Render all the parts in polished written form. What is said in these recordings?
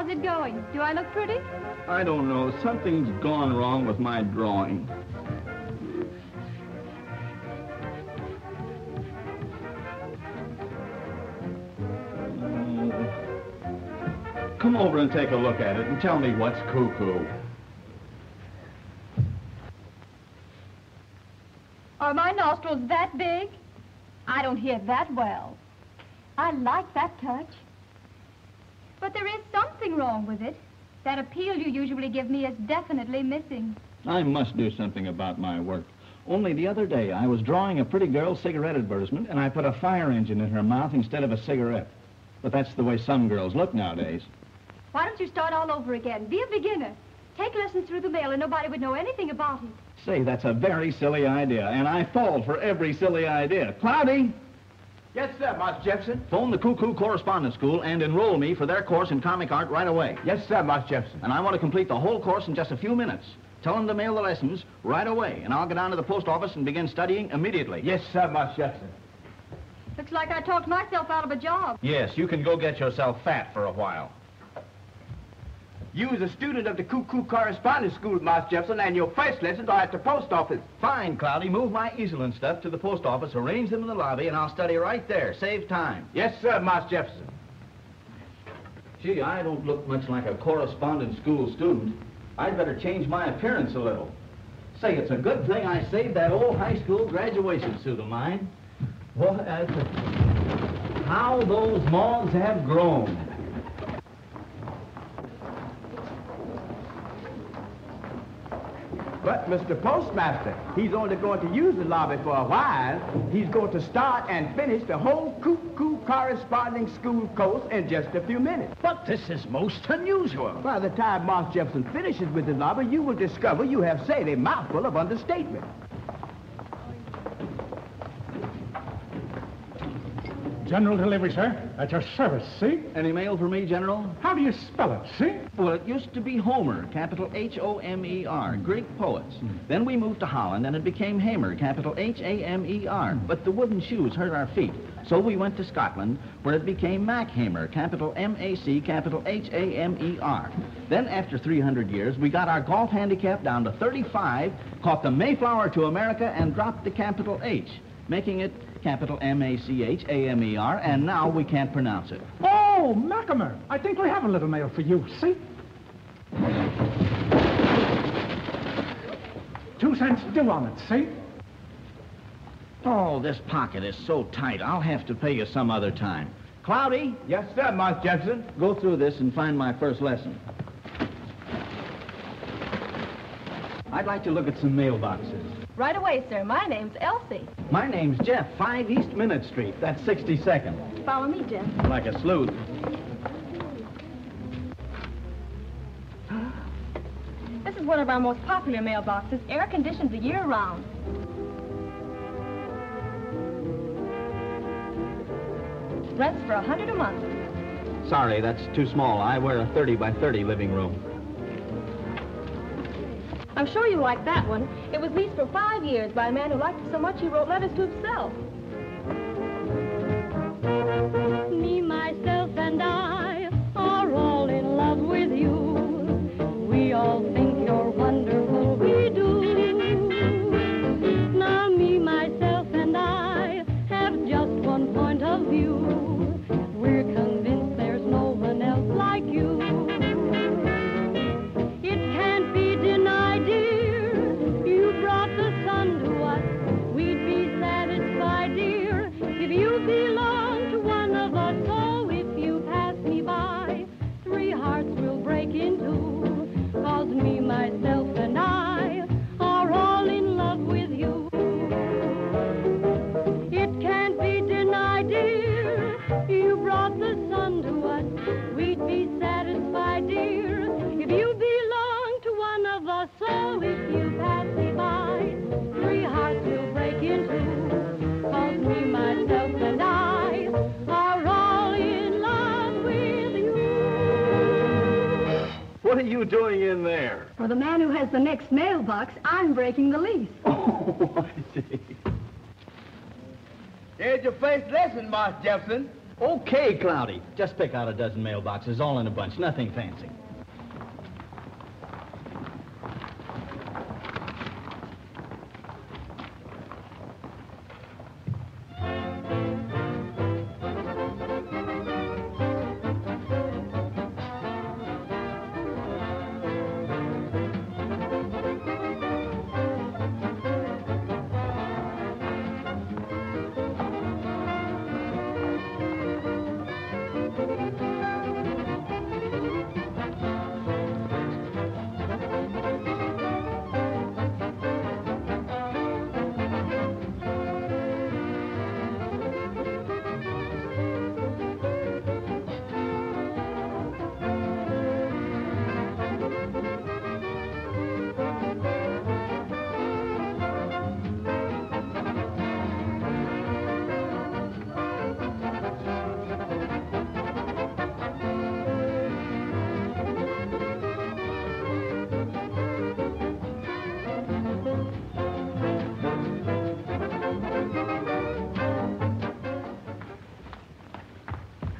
How's it going? Do I look pretty? I don't know. Something's gone wrong with my drawing. Come over and take a look at it and tell me what's cuckoo. Are my nostrils that big? I don't hear that well. I like that touch. But there is something wrong with it. That appeal you usually give me is definitely missing. I must do something about my work. Only the other day I was drawing a pretty girl's cigarette advertisement and I put a fire engine in her mouth instead of a cigarette. But that's the way some girls look nowadays. Why don't you start all over again? Be a beginner. Take lessons through the mail and nobody would know anything about it. Say, that's a very silly idea, and I fall for every silly idea. Cloudy! Yes, sir, Master Jefferson. Phone the Cuckoo Correspondence School and enroll me for their course in comic art right away. Yes, sir, Master Jefferson. And I want to complete the whole course in just a few minutes. Tell them to mail the lessons right away, and I'll get down to the post office and begin studying immediately. Yes, sir, Master Jefferson. Looks like I talked myself out of a job. Yes, you can go get yourself fat for a while. You was a student of the Cuckoo Correspondence School, Master Jefferson, and your first lessons are at the post office. Fine, Cloudy. Move my easel and stuff to the post office, arrange them in the lobby, and I'll study right there. Save time. Yes, sir, Master Jefferson. Gee, I don't look much like a correspondence school student. I'd better change my appearance a little. Say, it's a good thing I saved that old high school graduation suit of mine. Well, how those moths have grown. But Mr. Postmaster, he's only going to use the lobby for a while. He's going to start and finish the whole Cuckoo Corresponding School course in just a few minutes. But this is most unusual. By the time Master Jefferson finishes with the lobby, you will discover you have said a mouthful of understatement. General Delivery, sir. At your service, see? Any mail for me, General? How do you spell it, see? Well, it used to be Homer, capital H-O-M-E-R, Greek poets. Then we moved to Holland, and it became Hamer, capital H-A-M-E-R. But the wooden shoes hurt our feet. So we went to Scotland, where it became Mac Hamer, capital M-A-C, capital H-A-M-E-R. Then, after 300 years, we got our golf handicap down to 35, caught the Mayflower to America, and dropped the capital H, making it capital M-A-C-H-A-M-E-R, and now we can't pronounce it. Oh, Machamer, I think we have a little mail for you, see? 2 cents due on it, see? Oh, this pocket is so tight, I'll have to pay you some other time. Cloudy? Yes, sir, Master Jefferson. Go through this and find my first lesson. I'd like to look at some mailboxes. Right away, sir. My name's Elsie. My name's Jeff, 5 East Minute Street. That's 62nd. Follow me, Jeff. Like a sleuth. This is one of our most popular mailboxes, air-conditioned the year round. Rents for $100 a month. Sorry, that's too small. I wear a 30 by 30 living room. I'm sure you like that one. It was leased for 5 years by a man who liked it so much he wrote letters to himself. Me, myself, and I are all in love with you. We all think you're wonderful, we do. Now me, myself, and I have just one point of view. We're convinced there's no one else like you. What are you doing in there? For the man who has the next mailbox, I'm breaking the lease. Oh, I see. There's your first lesson, Master Jefferson. Okay, Cloudy. Just pick out a dozen mailboxes, all in a bunch. Nothing fancy.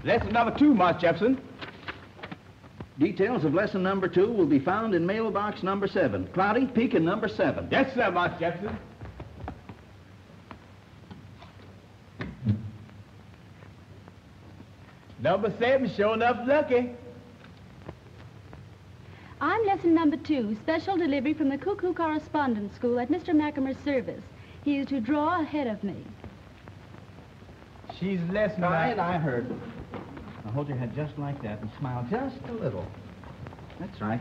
Lesson number 2, Marsh Jefferson. Details of lesson number 2 will be found in mailbox number 7. Cloudy, peek in number 7. Yes, sir, Marsh Jefferson. Number 7, sure enough lucky. I'm lesson number 2, special delivery from the Cuckoo Correspondence School at Mr. Machamer's service. He is to draw ahead of me. She's lesson 9, I heard. Now hold your head just like that and smile just a little. That's right.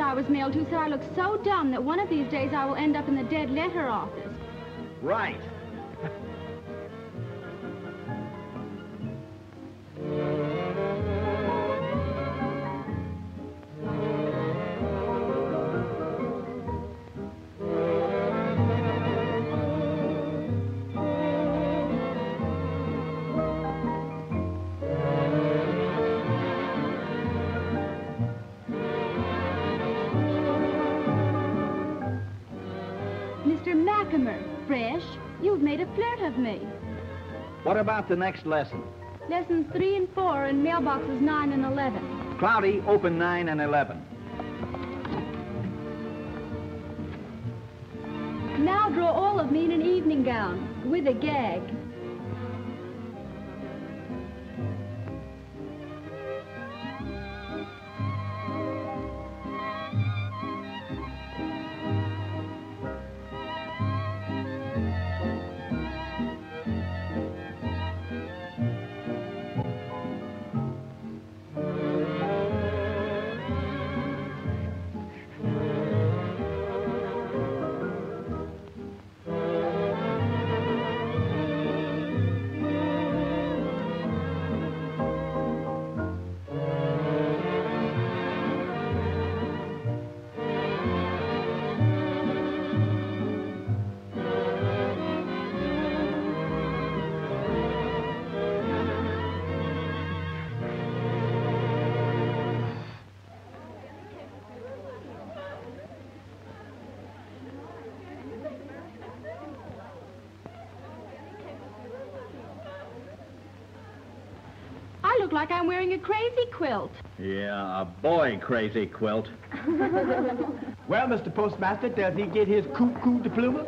I was mailed to said I look so dumb that one of these days I will end up in the dead letter office. Right. Fresh, you've made a flirt of me. What about the next lesson? Lessons 3 and 4 in mailboxes 9 and 11. Cloudy, open 9 and 11. Now draw all of me in an evening gown with a gag. Look like I'm wearing a crazy quilt. Yeah, a boy crazy quilt. Well, Mr. Postmaster, does he get his cuckoo diploma?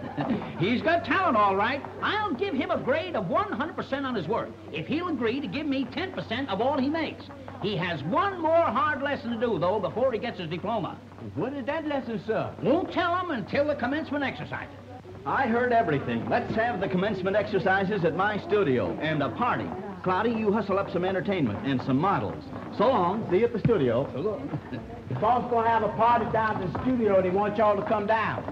He's got talent, all right. I'll give him a grade of 100% on his work if he'll agree to give me 10% of all he makes. He has one more hard lesson to do, though, before he gets his diploma. What is that lesson, sir? Won't tell him until the commencement exercises. I heard everything. Let's have the commencement exercises at my studio and a party. Cloudy, you hustle up some entertainment and some models. So long. See you at the studio. So long. The boss gonna have a party down at the studio and he wants y'all to come down.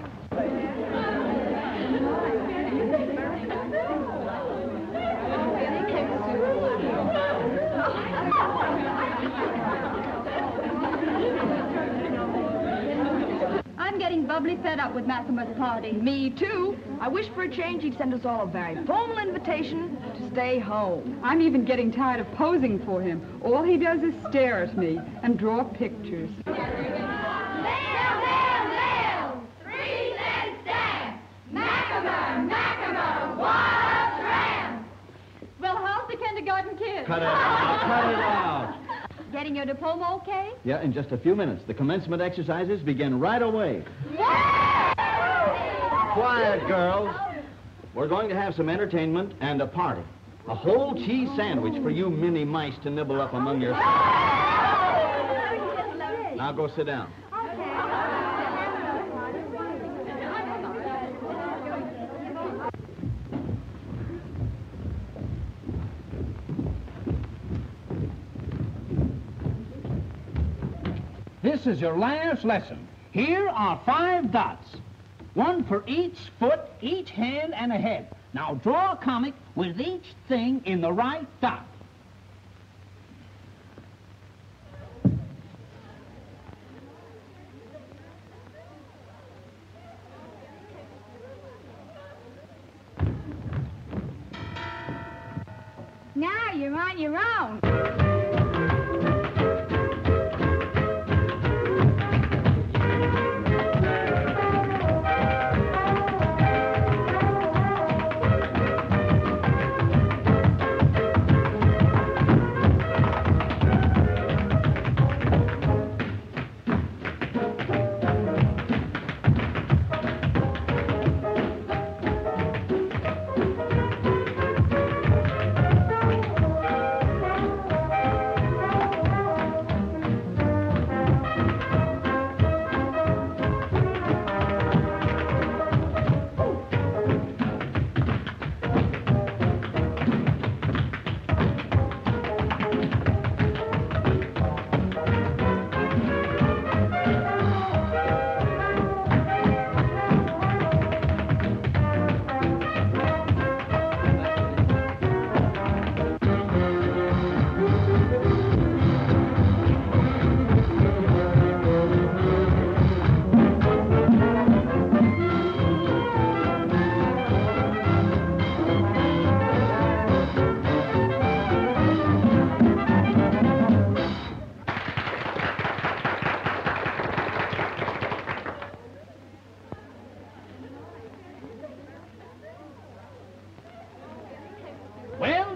getting bubbly fed up with Machamer's party. Me too. I wish for a change he'd send us all a very formal invitation to stay home. I'm even getting tired of posing for him. All he does is stare at me and draw pictures. Machamer, Machamer, wild tramp! Well, how's the kindergarten kids? Cut it out, cut it out! Getting your diploma okay? Yeah, in just a few minutes. The commencement exercises begin right away. Quiet, girls. We're going to have some entertainment and a party. A whole cheese sandwich for you mini mice to nibble up among yourselves. Now go sit down. This is your last lesson. Here are 5 dots. 1 for each foot, each hand, and a head. Now draw a comic with each thing in the right dot. Now you're on your own.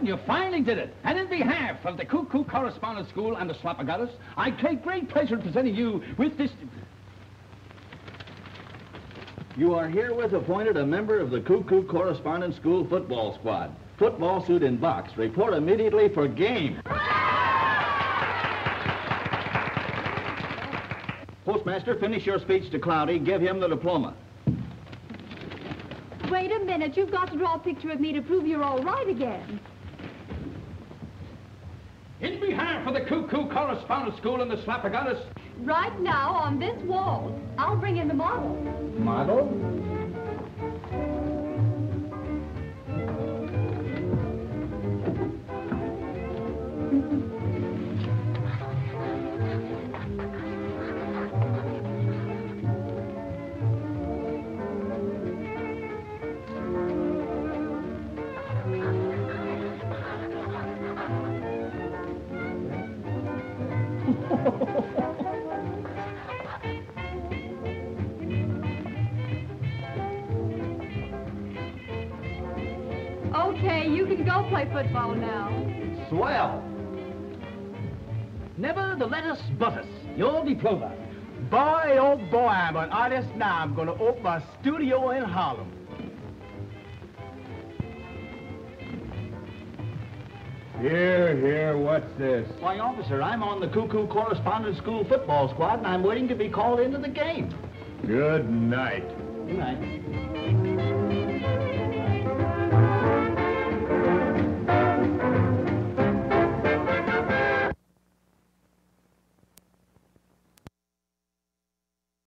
You finally did it, and in behalf of the Cuckoo Correspondence School and the Slapagatos, I take great pleasure in presenting you with this... You are herewith appointed a member of the Cuckoo Correspondence School football squad. Football suit in box. Report immediately for game. Postmaster, finish your speech to Cloudy. Give him the diploma. Wait a minute. You've got to draw a picture of me to prove you're all right again. In behalf of the Cuckoo Correspondence School and the Slapagottis. Right now, on this wall, I'll bring in the model. Model? Okay, you can go play football now. Swell. Never the lettuce but us. Your diploma. Boy, oh boy, I'm an artist now. I'm going to open a studio in Harlem. Here, here, what's this? Why, officer, I'm on the Cuckoo Correspondence School football squad, and I'm waiting to be called into the game. Good night. Good night.